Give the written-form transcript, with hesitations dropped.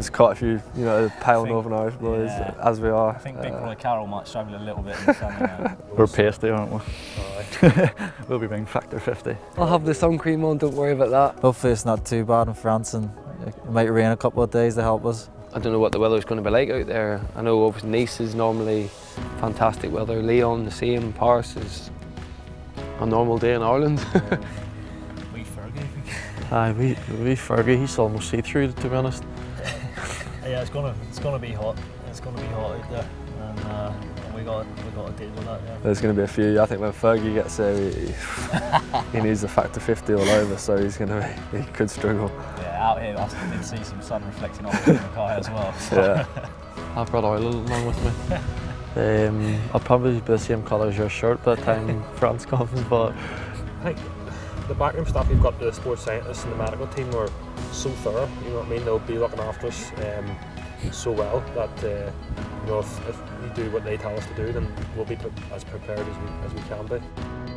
There's quite a few, you know, pale Northern Irish boys, as we are. I think Big Roy Carroll might struggle a little bit in the summer. We're pasty, aren't we? We'll be bringing factor 50. I'll have the sun cream on, don't worry about that. Hopefully it's not too bad in France, and it might rain a couple of days to help us. I don't know what the weather's going to be like out there. I know obviously Nice is normally fantastic weather, Lyon the same, Paris is a normal day in Ireland. Wee Fergie, I think. Wee Fergie, he's almost see-through, to be honest. Yeah, it's going to be hot. It's going to be hot out there, and we got to deal with that. Yeah. There's going to be a few. I think when Fergie gets there, he needs a factor 50 all over, so he could struggle. Out here, I did see some sun reflecting off the car as well. So. Yeah. I brought oil along with me. I'll probably be the same colour as your shirt by the time France comes, but I think the backroom staff we've got, the sports scientists and the medical team, are so thorough. You know what I mean? They'll be looking after us so well that you know, if we do what they tell us to do, then we'll be as prepared as we can be.